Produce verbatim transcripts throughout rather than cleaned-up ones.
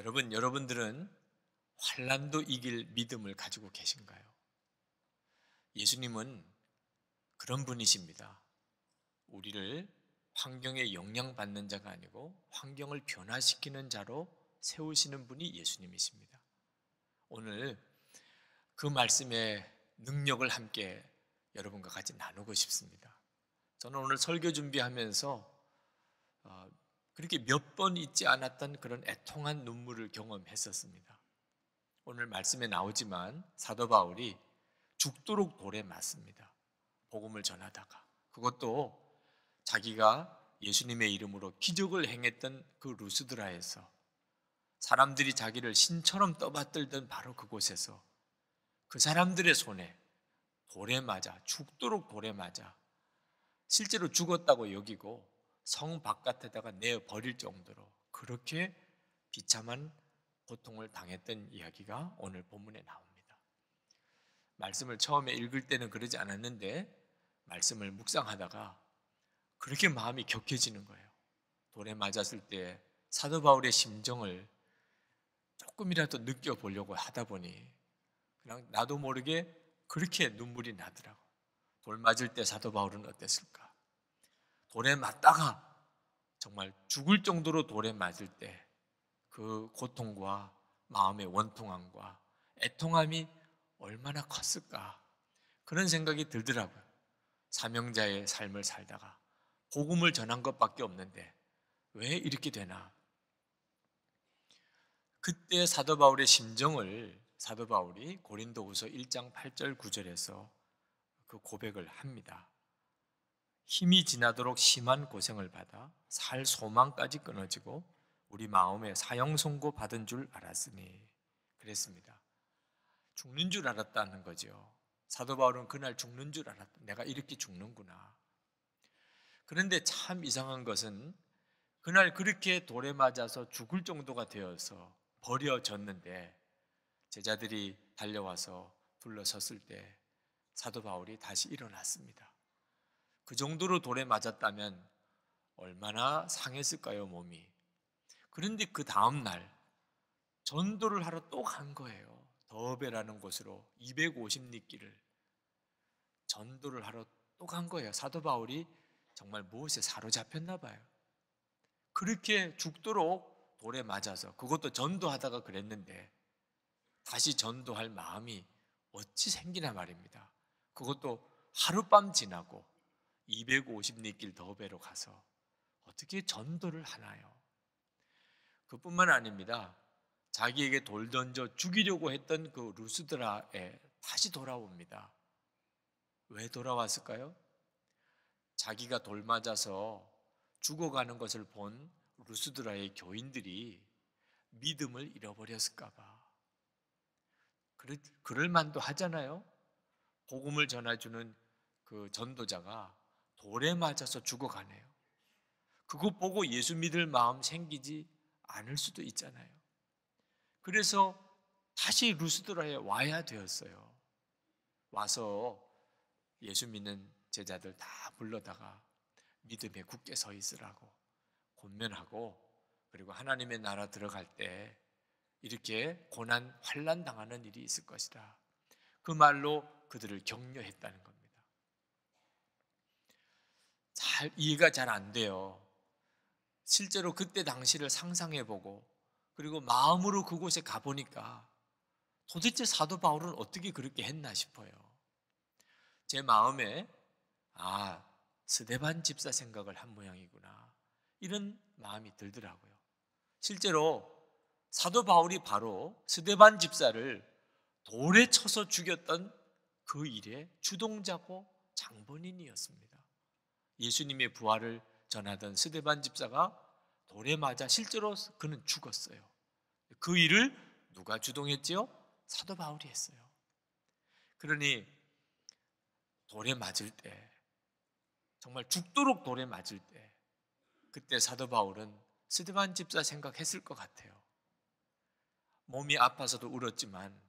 여러분, 여러분들은 환난도 이길 믿음을 가지고 계신가요? 예수님은 그런 분이십니다. 우리를 환경에 영향받는 자가 아니고 환경을 변화시키는 자로 세우시는 분이 예수님이십니다. 오늘 그 말씀의 능력을 함께 여러분과 같이 나누고 싶습니다. 저는 오늘 설교 준비하면서 어, 그렇게 몇 번 잊지 않았던 그런 애통한 눈물을 경험했었습니다. 오늘 말씀에 나오지만 사도 바울이 죽도록 돌에 맞습니다. 복음을 전하다가, 그것도 자기가 예수님의 이름으로 기적을 행했던 그 루스드라에서, 사람들이 자기를 신처럼 떠받들던 바로 그곳에서 그 사람들의 손에 돌에 맞아, 죽도록 돌에 맞아 실제로 죽었다고 여기고 성 바깥에다가 내어버릴 정도로 그렇게 비참한 고통을 당했던 이야기가 오늘 본문에 나옵니다. 말씀을 처음에 읽을 때는 그러지 않았는데 말씀을 묵상하다가 그렇게 마음이 격해지는 거예요. 돌에 맞았을 때 사도 바울의 심정을 조금이라도 느껴보려고 하다 보니 그냥 나도 모르게 그렇게 눈물이 나더라고. 돌 맞을 때 사도 바울은 어땠을까? 돌에 맞다가 정말 죽을 정도로 돌에 맞을 때 그 고통과 마음의 원통함과 애통함이 얼마나 컸을까? 그런 생각이 들더라고요. 사명자의 삶을 살다가 복음을 전한 것밖에 없는데 왜 이렇게 되나? 그때 사도 바울의 심정을 사도 바울이 고린도후서 일 장 팔 절 구 절에서 그 고백을 합니다. 힘이 지나도록 심한 고생을 받아 살 소망까지 끊어지고 우리 마음에 사형 선고 받은 줄 알았으니. 그랬습니다. 죽는 줄 알았다는 거죠. 사도 바울은 그날 죽는 줄 알았다. 내가 이렇게 죽는구나. 그런데 참 이상한 것은 그날 그렇게 돌에 맞아서 죽을 정도가 되어서 버려졌는데 제자들이 달려와서 둘러섰을 때 사도 바울이 다시 일어났습니다. 그 정도로 돌에 맞았다면 얼마나 상했을까요, 몸이. 그런데 그 다음 날 전도를 하러 또 간 거예요. 더베라는 곳으로 이백오십 리 길을 전도를 하러 또 간 거예요. 사도 바울이 정말 무엇에 사로잡혔나 봐요. 그렇게 죽도록 돌에 맞아서, 그것도 전도하다가 그랬는데 다시 전도할 마음이 어찌 생기나 말입니다. 그것도 하룻밤 지나고 이백오십 리 길 더베로 가서 어떻게 전도를 하나요? 그뿐만 아닙니다. 자기에게 돌 던져 죽이려고 했던 그 루스드라에 다시 돌아옵니다. 왜 돌아왔을까요? 자기가 돌 맞아서 죽어가는 것을 본 루스드라의 교인들이 믿음을 잃어버렸을까 봐. 그럴 만도 하잖아요. 복음을 전해주는 그 전도자가 돌에 맞아서 죽어가네요. 그거 보고 예수 믿을 마음 생기지 않을 수도 있잖아요. 그래서 다시 루스드라에 와야 되었어요. 와서 예수 믿는 제자들 다 불러다가 믿음에 굳게 서 있으라고 권면하고, 그리고 하나님의 나라 들어갈 때 이렇게 고난, 환난 당하는 일이 있을 것이다. 그 말로 그들을 격려했다는 겁니다. 잘 이해가 잘 안 돼요. 실제로 그때 당시를 상상해보고 그리고 마음으로 그곳에 가보니까 도대체 사도 바울은 어떻게 그렇게 했나 싶어요. 제 마음에 아, 스데반 집사 생각을 한 모양이구나, 이런 마음이 들더라고요. 실제로 사도 바울이 바로 스데반 집사를 돌에 쳐서 죽였던 그 일의 주동자고 장본인이었습니다. 예수님의 부활을 전하던 스데반 집사가 돌에 맞아 실제로 그는 죽었어요. 그 일을 누가 주동했지요? 사도 바울이 했어요. 그러니 돌에 맞을 때, 정말 죽도록 돌에 맞을 때, 그때 사도 바울은 스데반 집사 생각했을 것 같아요. 몸이 아파서도 울었지만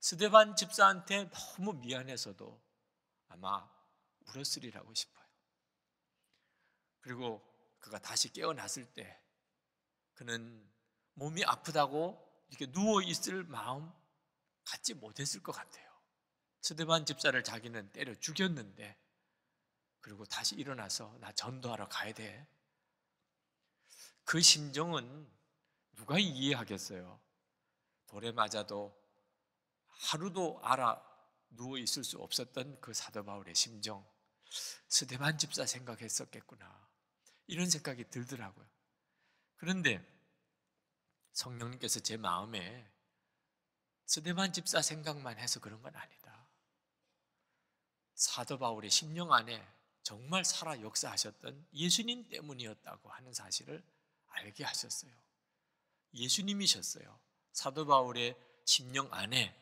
스데반 집사한테 너무 미안해서도 아마 울었으리라고 싶어요. 그리고 그가 다시 깨어났을 때 그는 몸이 아프다고 이렇게 누워있을 마음 갖지 못했을 것 같아요. 스데반 집사를 자기는 때려 죽였는데 그리고 다시 일어나서 나 전도하러 가야 돼. 그 심정은 누가 이해하겠어요? 돌에 맞아도 하루도 알아 누워있을 수 없었던 그 사도 바울의 심정, 스데반 집사 생각했었겠구나 이런 생각이 들더라고요. 그런데 성령님께서 제 마음에 스데반 집사 생각만 해서 그런 건 아니다, 사도 바울의 심령 안에 정말 살아 역사하셨던 예수님 때문이었다고 하는 사실을 알게 하셨어요. 예수님이셨어요. 사도 바울의 심령 안에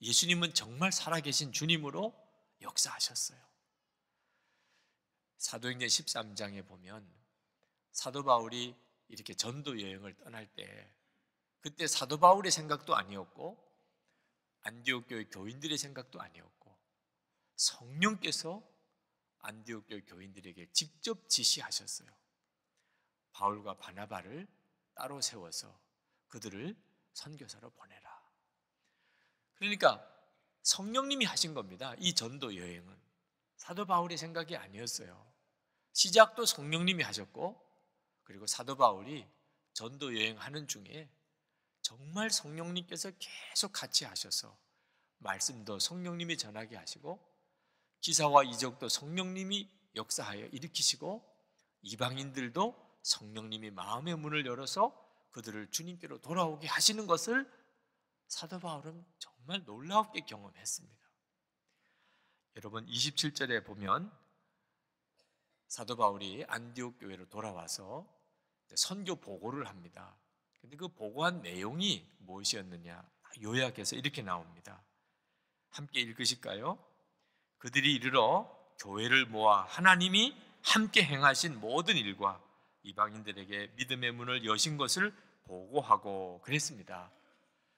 예수님은 정말 살아계신 주님으로 역사하셨어요. 사도행전 십삼 장에 보면 사도 바울이 이렇게 전도 여행을 떠날 때 그때 사도 바울의 생각도 아니었고 안디옥 교회 교인들의 생각도 아니었고 성령께서 안디옥 교회 교인들에게 직접 지시하셨어요. 바울과 바나바를 따로 세워서 그들을 선교사로 보내라. 그러니까 성령님이 하신 겁니다. 이 전도 여행은 사도 바울의 생각이 아니었어요. 시작도 성령님이 하셨고 그리고 사도 바울이 전도 여행하는 중에 정말 성령님께서 계속 같이 하셔서 말씀도 성령님이 전하게 하시고 기사와 이적도 성령님이 역사하여 일으키시고 이방인들도 성령님이 마음의 문을 열어서 그들을 주님께로 돌아오게 하시는 것을 사도 바울은 정말 놀랍게 경험했습니다. 여러분 이십칠 절에 보면 사도 바울이 안디옥 교회로 돌아와서 선교 보고를 합니다. 근데 그 보고한 내용이 무엇이었느냐 요약해서 이렇게 나옵니다. 함께 읽으실까요? 그들이 이르러 교회를 모아 하나님이 함께 행하신 모든 일과 이방인들에게 믿음의 문을 여신 것을 보고하고 그랬습니다.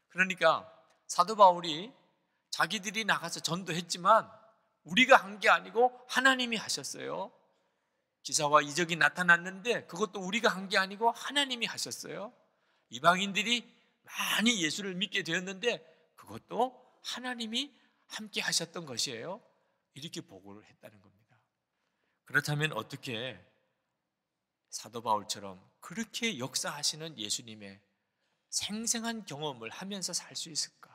그러니까 사도 바울이 자기들이 나가서 전도했지만 우리가 한 게 아니고 하나님이 하셨어요. 기사와 이적이 나타났는데 그것도 우리가 한 게 아니고 하나님이 하셨어요. 이방인들이 많이 예수를 믿게 되었는데 그것도 하나님이 함께 하셨던 것이에요. 이렇게 보고를 했다는 겁니다. 그렇다면 어떻게 사도 바울처럼 그렇게 역사하시는 예수님의 생생한 경험을 하면서 살 수 있을까?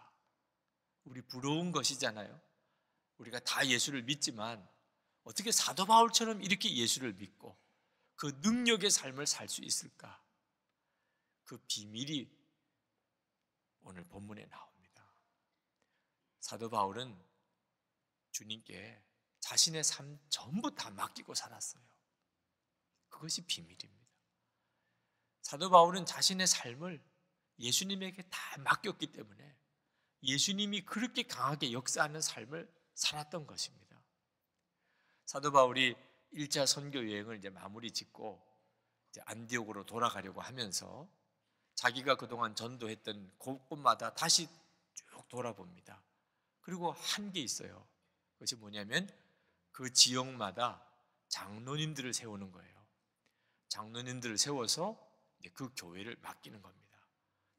우리 부러운 것이잖아요. 우리가 다 예수를 믿지만 어떻게 사도 바울처럼 이렇게 예수를 믿고 그 능력의 삶을 살 수 있을까? 그 비밀이 오늘 본문에 나옵니다. 사도 바울은 주님께 자신의 삶 전부 다 맡기고 살았어요. 그것이 비밀입니다. 사도 바울은 자신의 삶을 예수님에게 다 맡겼기 때문에 예수님이 그렇게 강하게 역사하는 삶을 살았던 것입니다. 사도 바울이 일 차 선교 여행을 이제 마무리 짓고 이제 안디옥으로 돌아가려고 하면서 자기가 그동안 전도했던 곳곳마다 다시 쭉 돌아봅니다. 그리고 한 게 있어요. 그것이 뭐냐면 그 지역마다 장로님들을 세우는 거예요. 장로님들을 세워서 그 교회를 맡기는 겁니다.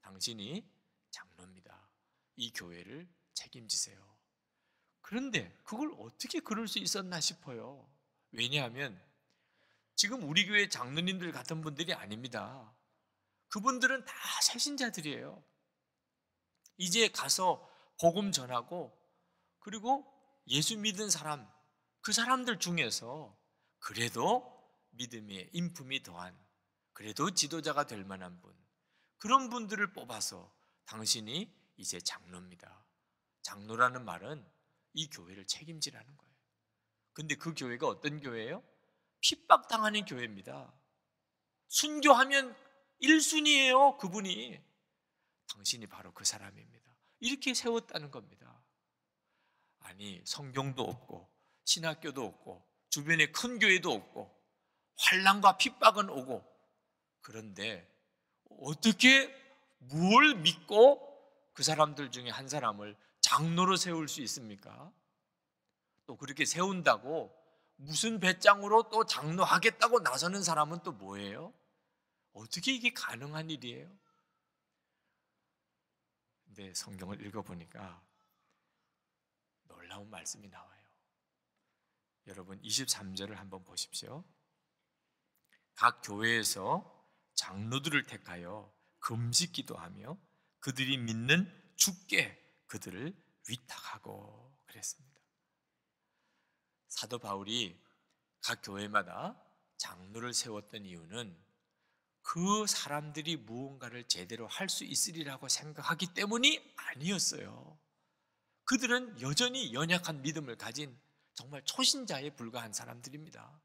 당신이 장로입니다. 이 교회를 책임지세요. 그런데 그걸 어떻게 그럴 수 있었나 싶어요. 왜냐하면 지금 우리 교회 장로님들 같은 분들이 아닙니다. 그분들은 다 새신자들이에요. 이제 가서 복음 전하고 그리고 예수 믿은 사람, 그 사람들 중에서 그래도 믿음의 인품이 더한, 그래도 지도자가 될 만한 분, 그런 분들을 뽑아서 당신이 이제 장로입니다. 장로라는 말은 이 교회를 책임지라는 거예요. 근데 그 교회가 어떤 교회예요? 핍박당하는 교회입니다. 순교하면 일 순위예요. 그분이 당신이 바로 그 사람입니다. 이렇게 세웠다는 겁니다. 아니 성경도 없고 신학교도 없고 주변에 큰 교회도 없고 환난과 핍박은 오고 그런데 어떻게 뭘 믿고 그 사람들 중에 한 사람을 장로로 세울 수 있습니까? 또 그렇게 세운다고 무슨 배짱으로 또 장로하겠다고 나서는 사람은 또 뭐예요? 어떻게 이게 가능한 일이에요? 근데 성경을 읽어보니까 놀라운 말씀이 나와요. 여러분 이십삼 절을 한번 보십시오. 각 교회에서 장로들을 택하여 금식기도하며 그들이 믿는 주께 그들을 위탁하고 그랬습니다. 사도 바울이 각 교회마다 장로를 세웠던 이유는 그 사람들이 무언가를 제대로 할 수 있으리라고 생각하기 때문이 아니었어요. 그들은 여전히 연약한 믿음을 가진 정말 초신자에 불과한 사람들입니다.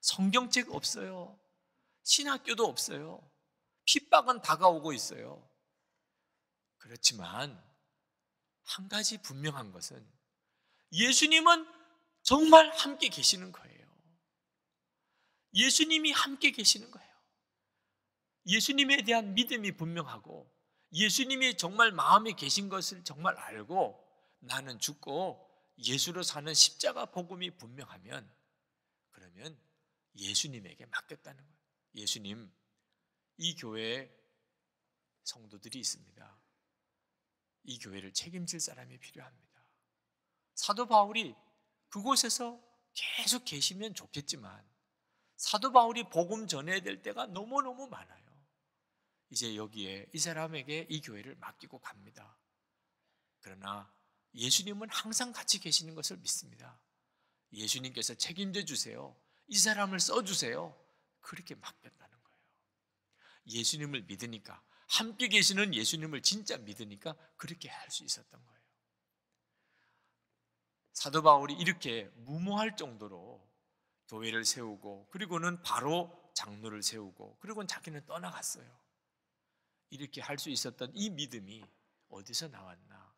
성경책 없어요. 신학교도 없어요. 핍박은 다가오고 있어요. 그렇지만 한 가지 분명한 것은 예수님은 정말 함께 계시는 거예요. 예수님이 함께 계시는 거예요. 예수님에 대한 믿음이 분명하고 예수님이 정말 마음에 계신 것을 정말 알고 나는 죽고 예수로 사는 십자가 복음이 분명하면 그러면 예수님에게 맡겼다는 거예요. 예수님, 이 교회에 성도들이 있습니다. 이 교회를 책임질 사람이 필요합니다. 사도 바울이 그곳에서 계속 계시면 좋겠지만 사도 바울이 복음 전해야 될 때가 너무너무 많아요. 이제 여기에 이 사람에게 이 교회를 맡기고 갑니다. 그러나 예수님은 항상 같이 계시는 것을 믿습니다. 예수님께서 책임져 주세요. 이 사람을 써주세요. 그렇게 맡겼다는 거예요. 예수님을 믿으니까, 함께 계시는 예수님을 진짜 믿으니까 그렇게 할 수 있었던 거예요. 사도 바울이 이렇게 무모할 정도로 교회를 세우고 그리고는 바로 장로를 세우고 그리고는 자기는 떠나갔어요. 이렇게 할 수 있었던 이 믿음이 어디서 나왔나?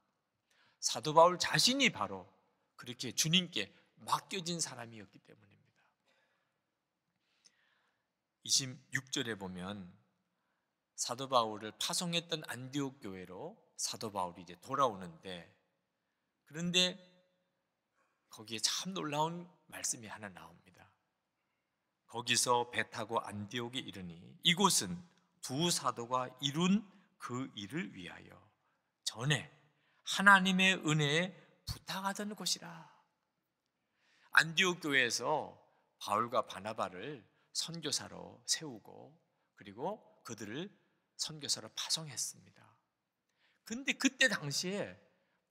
사도 바울 자신이 바로 그렇게 주님께 맡겨진 사람이었기 때문입니다. 이십육 절에 보면 사도 바울을 파송했던 안디옥 교회로 사도 바울이 이제 돌아오는데, 그런데 거기에 참 놀라운 말씀이 하나 나옵니다. 거기서 배 타고 안디옥에 이르니 이곳은 두 사도가 이룬 그 일을 위하여 전에 하나님의 은혜에 부탁하던 곳이라. 안디옥 교회에서 바울과 바나바를 선교사로 세우고 그리고 그들을 선교사로 파송했습니다. 근데 그때 당시에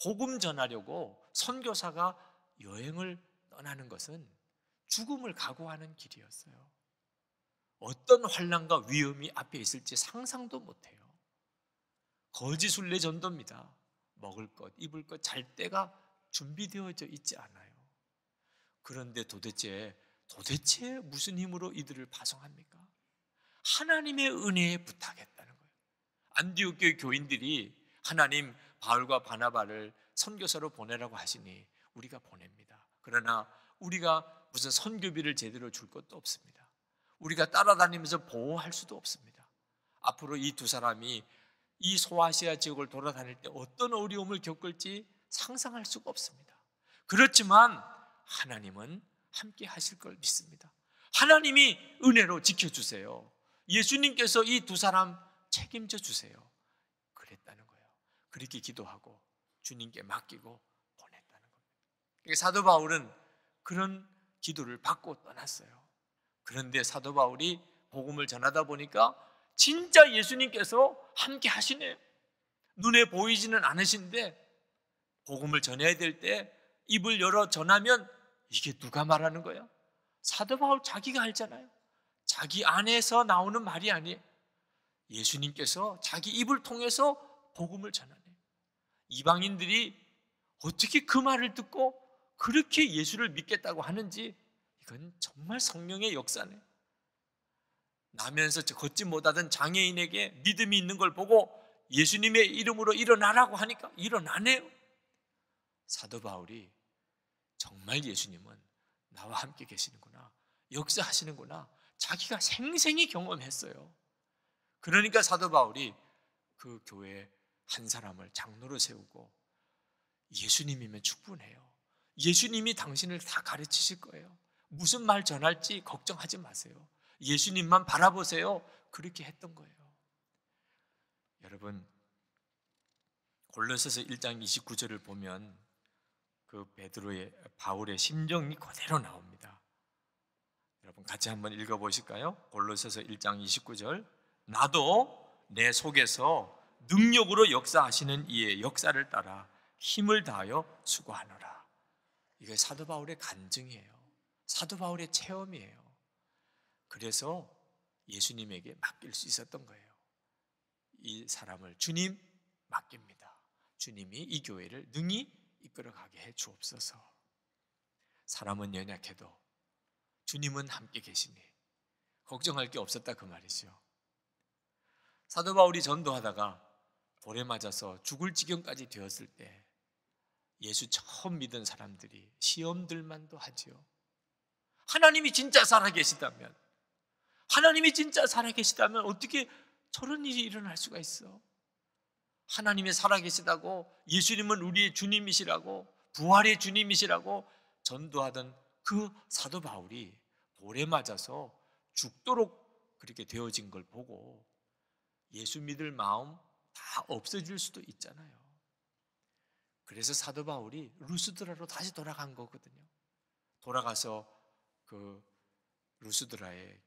복음 전하려고 선교사가 여행을 떠나는 것은 죽음을 각오하는 길이었어요. 어떤 환난과 위험이 앞에 있을지 상상도 못해요. 거지 순례 전도입니다. 먹을 것, 입을 것, 잘 때가 준비되어져 있지 않아요. 그런데 도대체 도대체 무슨 힘으로 이들을 파송합니까? 하나님의 은혜에 부탁했다는 거예요. 안디옥 교회 교인들이 하나님, 바울과 바나바를 선교사로 보내라고 하시니 우리가 보냅니다. 그러나 우리가 무슨 선교비를 제대로 줄 것도 없습니다. 우리가 따라다니면서 보호할 수도 없습니다. 앞으로 이 두 사람이 이 소아시아 지역을 돌아다닐 때 어떤 어려움을 겪을지 상상할 수가 없습니다. 그렇지만 하나님은 함께 하실 걸 믿습니다. 하나님이 은혜로 지켜주세요. 예수님께서 이 두 사람 책임져 주세요. 그랬다는 거예요. 그렇게 기도하고 주님께 맡기고 보냈다는 겁니다. 사도 바울은 그런 기도를 받고 떠났어요. 그런데 사도 바울이 복음을 전하다 보니까 진짜 예수님께서 함께 하시네요. 눈에 보이지는 않으신데 복음을 전해야 될 때 입을 열어 전하면 이게 누가 말하는 거야? 사도 바울 자기가 알잖아요. 자기 안에서 나오는 말이 아니에요. 예수님께서 자기 입을 통해서 복음을 전하네요. 이방인들이 어떻게 그 말을 듣고 그렇게 예수를 믿겠다고 하는지, 이건 정말 성령의 역사네요. 나면서 걷지 못하던 장애인에게 믿음이 있는 걸 보고 예수님의 이름으로 일어나라고 하니까 일어나네요. 사도 바울이 정말 예수님은 나와 함께 계시는구나, 역사하시는구나, 자기가 생생히 경험했어요. 그러니까 사도 바울이 그 교회에 한 사람을 장로로 세우고 예수님이면 충분해요. 예수님이 당신을 다 가르치실 거예요. 무슨 말 전할지 걱정하지 마세요. 예수님만 바라보세요. 그렇게 했던 거예요. 여러분, 골로새서 일 장 이십구 절을 보면 그 베드로의 바울의 심정이 그대로 나옵니다. 여러분 같이 한번 읽어보실까요? 골로새서 일 장 이십구 절. 나도 내 속에서 능력으로 역사하시는 이의 역사를 따라 힘을 다하여 수고하노라. 이게 사도 바울의 간증이에요. 사도 바울의 체험이에요. 그래서 예수님에게 맡길 수 있었던 거예요. 이 사람을 주님 맡깁니다. 주님이 이 교회를 능히 이끌어가게 해 주옵소서. 사람은 연약해도 주님은 함께 계시니 걱정할 게 없었다 그 말이죠. 사도 바울이 전도하다가 돌에 맞아서 죽을 지경까지 되었을 때 예수 처음 믿은 사람들이 시험들만도 하지요. 하나님이 진짜 살아계시다면, 하나님이 진짜 살아계시다면 어떻게 저런 일이 일어날 수가 있어? 하나님이 살아계시다고, 예수님은 우리의 주님이시라고, 부활의 주님이시라고 전도하던 그 사도 바울이 돌에 맞아서 죽도록 그렇게 되어진 걸 보고 예수 믿을 마음 다 없어질 수도 있잖아요. 그래서 사도 바울이 루스드라로 다시 돌아간 거거든요. 돌아가서 그 루스드라에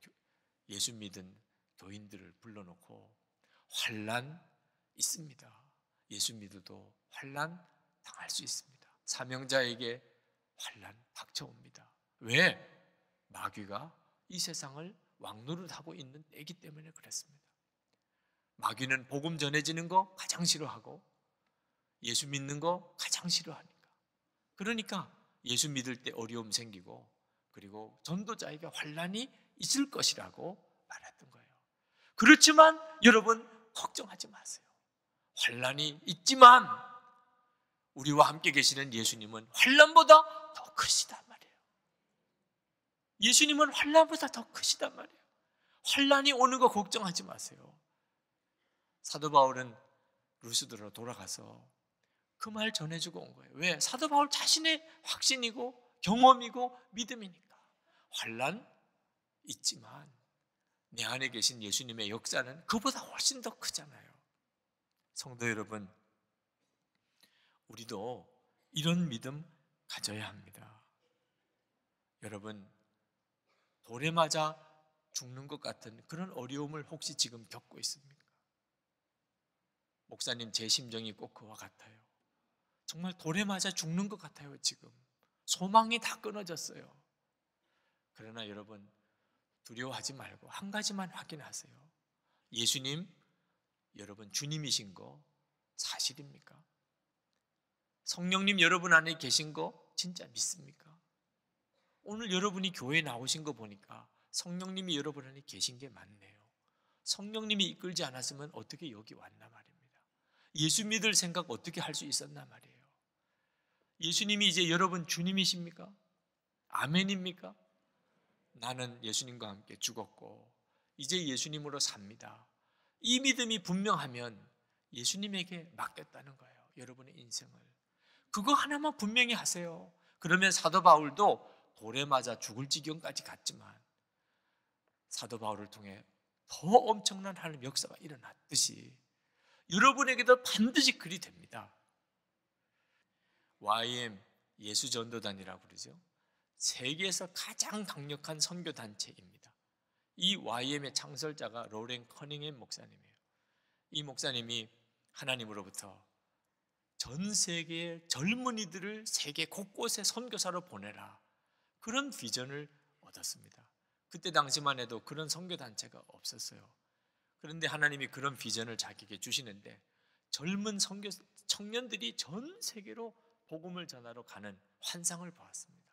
예수 믿은 도인들을 불러놓고 환난 있습니다. 예수 믿어도 환난 당할 수 있습니다. 사명자에게 환난 닥쳐옵니다. 왜? 마귀가 이 세상을 왕노릇하고 있는 때이기 때문에 그렇습니다. 마귀는 복음 전해지는 거 가장 싫어하고 예수 믿는 거 가장 싫어하니까. 그러니까 예수 믿을 때 어려움 생기고 그리고 전도자에게 환난이 있을 것이라고 말했던 거예요. 그렇지만 여러분 걱정하지 마세요. 환난이 있지만 우리와 함께 계시는 예수님은 환난보다 더 크시단 말이에요. 예수님은 환난보다 더 크시단 말이에요. 환난이 오는 거 걱정하지 마세요. 사도 바울은 루스드로 돌아가서 그 말 전해주고 온 거예요. 왜? 사도 바울 자신의 확신이고 경험이고 믿음이니까. 환난 있지만 내 안에 계신 예수님의 역사는 그보다 훨씬 더 크잖아요. 성도 여러분, 우리도 이런 믿음 가져야 합니다. 여러분, 돌에 맞아 죽는 것 같은 그런 어려움을 혹시 지금 겪고 있습니까? 목사님, 제 심정이 꼭 그와 같아요. 정말 돌에 맞아 죽는 것 같아요. 지금 소망이 다 끊어졌어요. 그러나 여러분 두려워하지 말고 한 가지만 확인하세요. 예수님, 여러분 주님이신 거 사실입니까? 성령님 여러분 안에 계신 거 진짜 믿습니까? 오늘 여러분이 교회에 나오신 거 보니까 성령님이 여러분 안에 계신 게 맞네요. 성령님이 이끌지 않았으면 어떻게 여기 왔나 말입니다. 예수 믿을 생각 어떻게 할 수 있었나 말이에요. 예수님이 이제 여러분 주님이십니까? 아멘입니까? 나는 예수님과 함께 죽었고 이제 예수님으로 삽니다. 이 믿음이 분명하면 예수님에게 맡겼다는 거예요. 여러분의 인생을. 그거 하나만 분명히 하세요. 그러면 사도 바울도 돌에 맞아 죽을 지경까지 갔지만 사도 바울을 통해 더 엄청난 하나님 역사가 일어났듯이 여러분에게도 반드시 그리 됩니다. 와이엠 예수전도단이라고 그러죠. 세계에서 가장 강력한 선교단체입니다. 이 와이엠의 창설자가 로렌 커닝햄 목사님이에요. 이 목사님이 하나님으로부터 전 세계의 젊은이들을 세계 곳곳에 선교사로 보내라, 그런 비전을 얻었습니다. 그때 당시만 해도 그런 선교단체가 없었어요. 그런데 하나님이 그런 비전을 자기에게 주시는데 젊은 선교 청년들이 전 세계로 복음을 전하러 가는 환상을 보았습니다.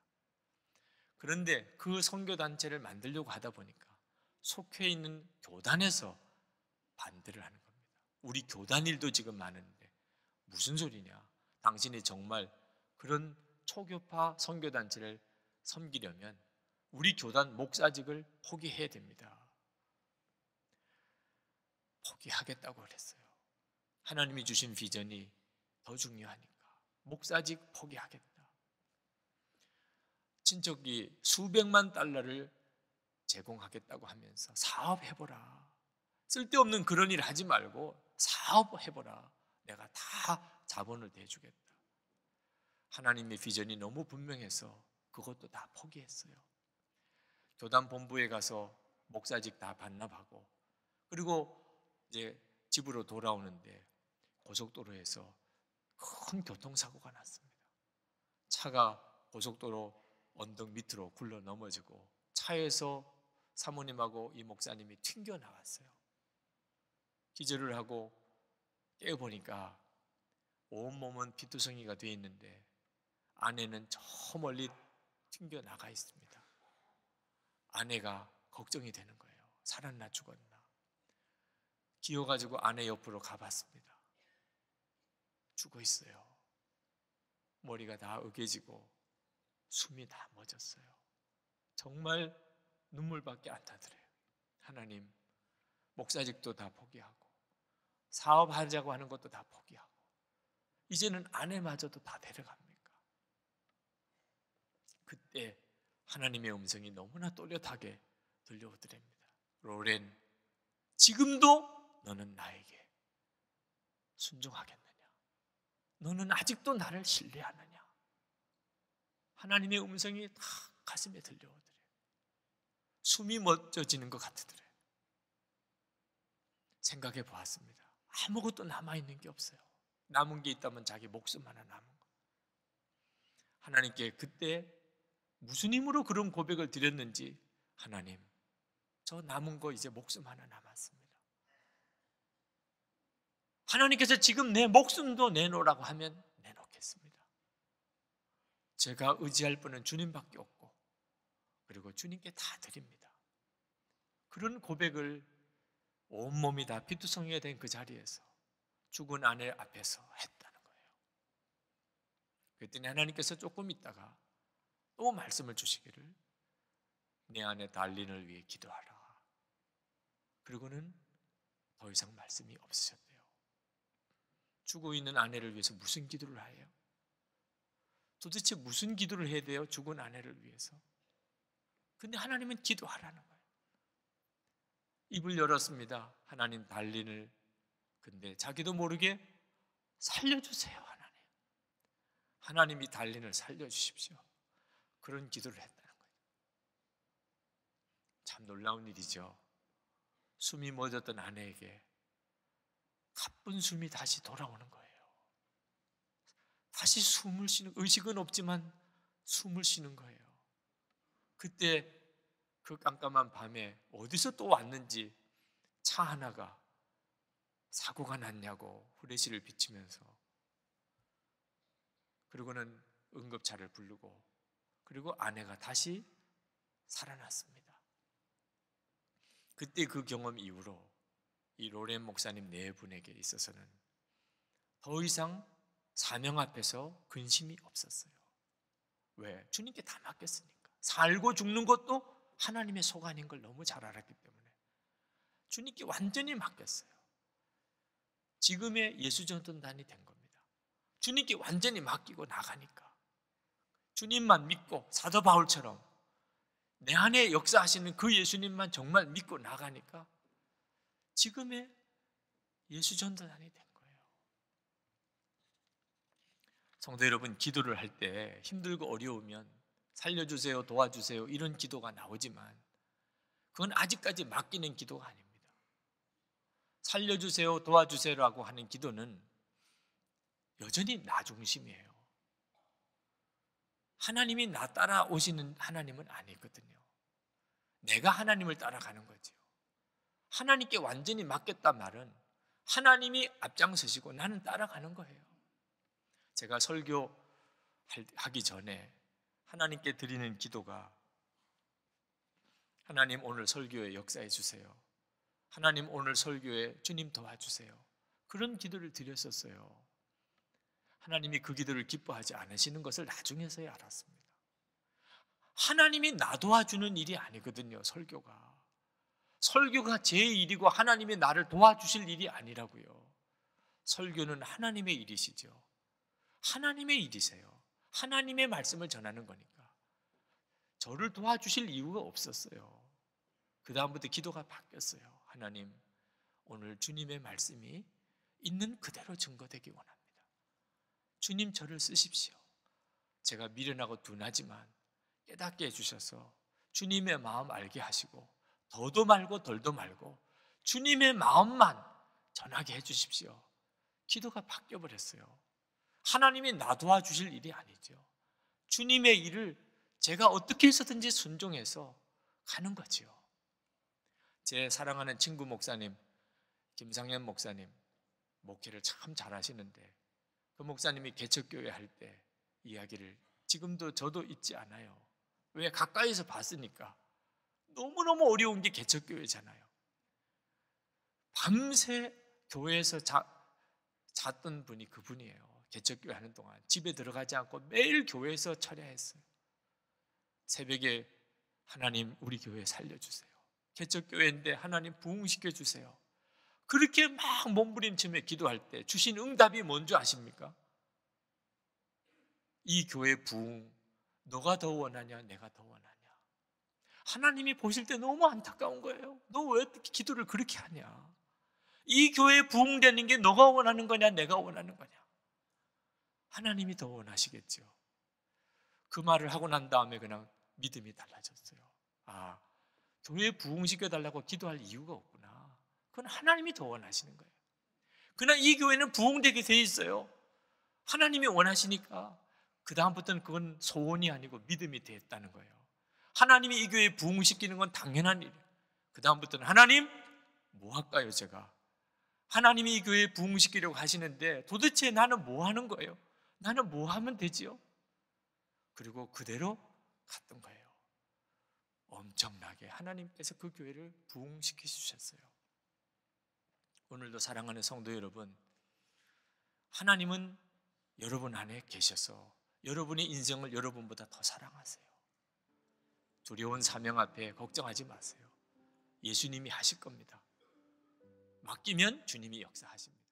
그런데 그 선교단체를 만들려고 하다 보니까 속해 있는 교단에서 반대를 하는 겁니다. 우리 교단 일도 지금 많은데 무슨 소리냐? 당신이 정말 그런 초교파 선교단체를 섬기려면 우리 교단 목사직을 포기해야 됩니다. 포기하겠다고 그랬어요. 하나님이 주신 비전이 더 중요하니까 목사직 포기하겠다. 친척이 수백만 달러를 제공하겠다고 하면서 사업해보라, 쓸데없는 그런 일 하지 말고 사업해보라, 내가 다 자본을 대주겠다. 하나님의 비전이 너무 분명해서 그것도 다 포기했어요. 교단 본부에 가서 목사직 다 반납하고, 그리고 이제 집으로 돌아오는데 고속도로에서 큰 교통사고가 났습니다. 차가 고속도로 언덕 밑으로 굴러 넘어지고 차에서 사모님하고 이 목사님이 튕겨 나왔어요. 기절을 하고 깨어보니까 온몸은 피투성이가 되어 있는데 아내는 저 멀리 튕겨 나가 있습니다. 아내가 걱정이 되는 거예요. 살았나 죽었나. 기어가지고 아내 옆으로 가봤습니다. 죽어 있어요. 머리가 다 으개지고 숨이 다 멎었어요. 정말 눈물밖에 안 나더래요. 하나님, 목사직도 다 포기하고 사업하자고 하는 것도 다 포기하고 이제는 아내마저도 다 데려갑니까? 그때 하나님의 음성이 너무나 또렷하게 들려오더랍니다. 로렌, 지금도 너는 나에게 순종하겠느냐? 너는 아직도 나를 신뢰하느냐? 하나님의 음성이 다 가슴에 들려오더래요. 숨이 멎어지는 것 같더래요. 생각해 보았습니다. 아무것도 남아있는 게 없어요. 남은 게 있다면 자기 목숨 하나 남은 거. 하나님께 그때 무슨 힘으로 그런 고백을 드렸는지, 하나님, 저 남은 거 이제 목숨 하나 남았습니다. 하나님께서 지금 내 목숨도 내놓으라고 하면 내놓겠습니다. 제가 의지할 분은 주님밖에 없고, 그리고 주님께 다 드립니다. 그런 고백을 온몸이 다 피투성이가 된 그 자리에서 죽은 아내 앞에서 했다는 거예요. 그랬더니 하나님께서 조금 있다가 또 말씀을 주시기를, 내 아내 달린을 위해 기도하라. 그리고는 더 이상 말씀이 없으셨대요. 죽어 있는 아내를 위해서 무슨 기도를 해요? 도대체 무슨 기도를 해야 돼요? 죽은 아내를 위해서. 근데 하나님은 기도하라는 거예요. 입을 열었습니다. 하나님, 달린을 근데 자기도 모르게 살려주세요. 하나님, 하나님이 달린을 살려주십시오. 그런 기도를 했다는 거예요. 참 놀라운 일이죠. 숨이 멎었던 아내에게 가쁜 숨이 다시 돌아오는 거예요. 다시 숨을 쉬는, 의식은 없지만 숨을 쉬는 거예요. 그때 그 깜깜한 밤에 어디서 또 왔는지 차 하나가 사고가 났냐고 후레쉬를 비치면서, 그리고는 응급차를 부르고, 그리고 아내가 다시 살아났습니다. 그때 그 경험 이후로 이 로렌 목사님 네 분에게 있어서는 더 이상 사명 앞에서 근심이 없었어요. 왜? 주님께 다 맡겼으니까. 살고 죽는 것도 하나님의 소관인 걸 너무 잘 알았기 때문에 주님께 완전히 맡겼어요. 지금의 예수전도단이 된 겁니다. 주님께 완전히 맡기고 나가니까 주님만 믿고, 사도 바울처럼 내 안에 역사하시는 그 예수님만 정말 믿고 나가니까 지금의 예수전도단이 된 거예요. 성도 여러분, 기도를 할 때 힘들고 어려우면 살려주세요, 도와주세요 이런 기도가 나오지만 그건 아직까지 맡기는 기도가 아닙니다. 살려주세요, 도와주세요라고 하는 기도는 여전히 나 중심이에요. 하나님이 나 따라오시는 하나님은 아니거든요. 내가 하나님을 따라가는 거지요. 하나님께 완전히 맡겼다 말은 하나님이 앞장서시고 나는 따라가는 거예요. 제가 설교하기 전에 하나님께 드리는 기도가, 하나님 오늘 설교에 역사해 주세요. 하나님 오늘 설교에 주님 도와주세요. 그런 기도를 드렸었어요. 하나님이 그 기도를 기뻐하지 않으시는 것을 나중에서야 알았습니다. 하나님이 나 도와주는 일이 아니거든요. 설교가 설교가 제 일이고 하나님이 나를 도와주실 일이 아니라고요. 설교는 하나님의 일이시죠. 하나님의 일이세요. 하나님의 말씀을 전하는 거니까 저를 도와주실 이유가 없었어요. 그 다음부터 기도가 바뀌었어요. 하나님, 오늘 주님의 말씀이 있는 그대로 증거되기 원합니다. 주님 저를 쓰십시오. 제가 미련하고 둔하지만 깨닫게 해주셔서 주님의 마음 알게 하시고 더도 말고 덜도 말고 주님의 마음만 전하게 해주십시오. 기도가 바뀌어버렸어요. 하나님이 나 도와주실 일이 아니죠. 주님의 일을 제가 어떻게 해서든지 순종해서 가는 거지요. 제 사랑하는 친구 목사님, 김상현 목사님, 목회를 참 잘하시는데 그 목사님이 개척교회 할 때 이야기를 지금도 저도 잊지 않아요. 왜? 가까이서 봤으니까. 너무너무 어려운 게 개척교회잖아요. 밤새 교회에서 자, 잤던 분이 그분이에요. 개척교회 하는 동안 집에 들어가지 않고 매일 교회에서 철야했어요. 새벽에 하나님 우리 교회 살려주세요. 개척교회인데 하나님 부흥시켜주세요. 그렇게 막 몸부림치며 기도할 때 주신 응답이 뭔지 아십니까? 이 교회 부흥 너가 더 원하냐 내가 더 원하냐. 하나님이 보실 때 너무 안타까운 거예요. 너 왜 기도를 그렇게 하냐. 이 교회 부흥되는 게 너가 원하는 거냐 내가 원하는 거냐. 하나님이 더 원하시겠죠. 그 말을 하고 난 다음에 그냥 믿음이 달라졌어요. 아, 교회 부흥시켜달라고 기도할 이유가 없구나. 그건 하나님이 더 원하시는 거예요. 그러나 이 교회는 부흥되게 돼 있어요. 하나님이 원하시니까 그 다음부터는 그건 소원이 아니고 믿음이 됐다는 거예요. 하나님이 이 교회에 부흥시키는 건 당연한 일이에요. 그 다음부터는 하나님 뭐 할까요 제가? 하나님이 이 교회에 부흥시키려고 하시는데 도대체 나는 뭐 하는 거예요? 나는 뭐 하면 되지요? 그리고 그대로 갔던 거예요. 엄청나게 하나님께서 그 교회를 부흥시키셨어요. 오늘도 사랑하는 성도 여러분, 하나님은 여러분 안에 계셔서 여러분의 인생을 여러분보다 더 사랑하세요. 두려운 사명 앞에 걱정하지 마세요. 예수님이 하실 겁니다. 맡기면 주님이 역사하십니다.